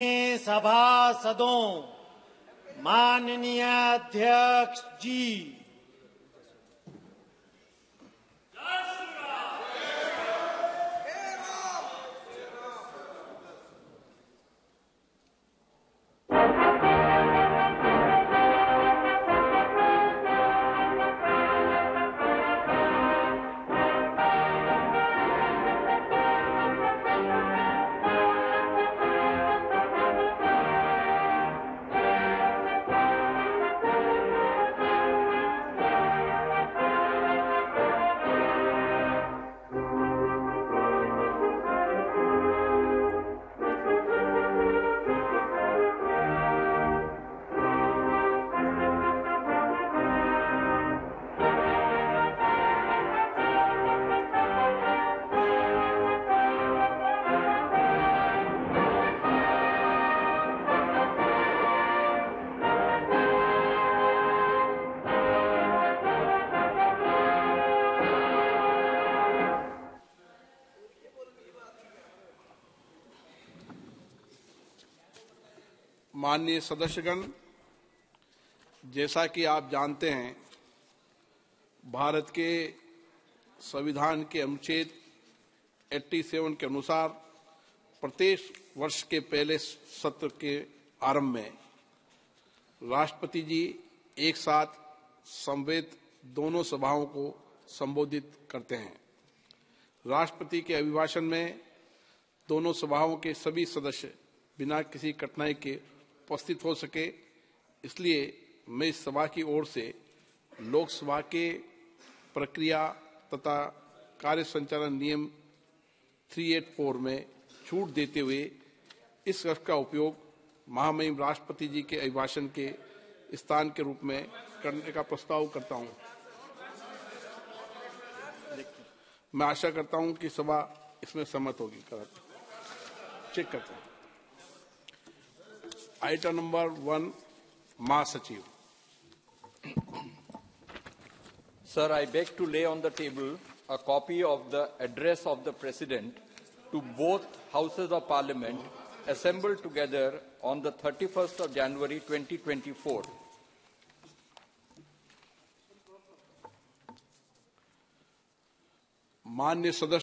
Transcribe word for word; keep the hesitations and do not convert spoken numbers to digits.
सभासदों, माननीय अध्यक्ष जी, माननीय सदस्यगण, जैसा कि आप जानते हैं, भारत के संविधान के अनुच्छेद सत्तासी के अनुसार प्रत्येक वर्ष के पहले सत्र के आरंभ में राष्ट्रपति जी एक साथ समवेत दोनों सभाओं को संबोधित करते हैं। राष्ट्रपति के अभिभाषण में दोनों सभाओं के सभी सदस्य बिना किसी कठिनाई के उपस्थित हो सके, इसलिए मैं इस सभा की ओर से लोकसभा के प्रक्रिया तथा कार्य संचालन नियम तीन सौ चौरासी में छूट देते हुए इस कक्ष का उपयोग महामहिम राष्ट्रपति जी के अभिभाषण के स्थान के रूप में करने का प्रस्ताव करता हूं। मैं आशा करता हूं कि सभा इसमें सहमत होगी। चेक करते हैं। आइटम नंबर वन, महासचिव। Sir, I beg to lay on the table a copy of the address of the President to both Houses of Parliament assembled together on the thirty-first of January twenty twenty-four. माननीय सदस्य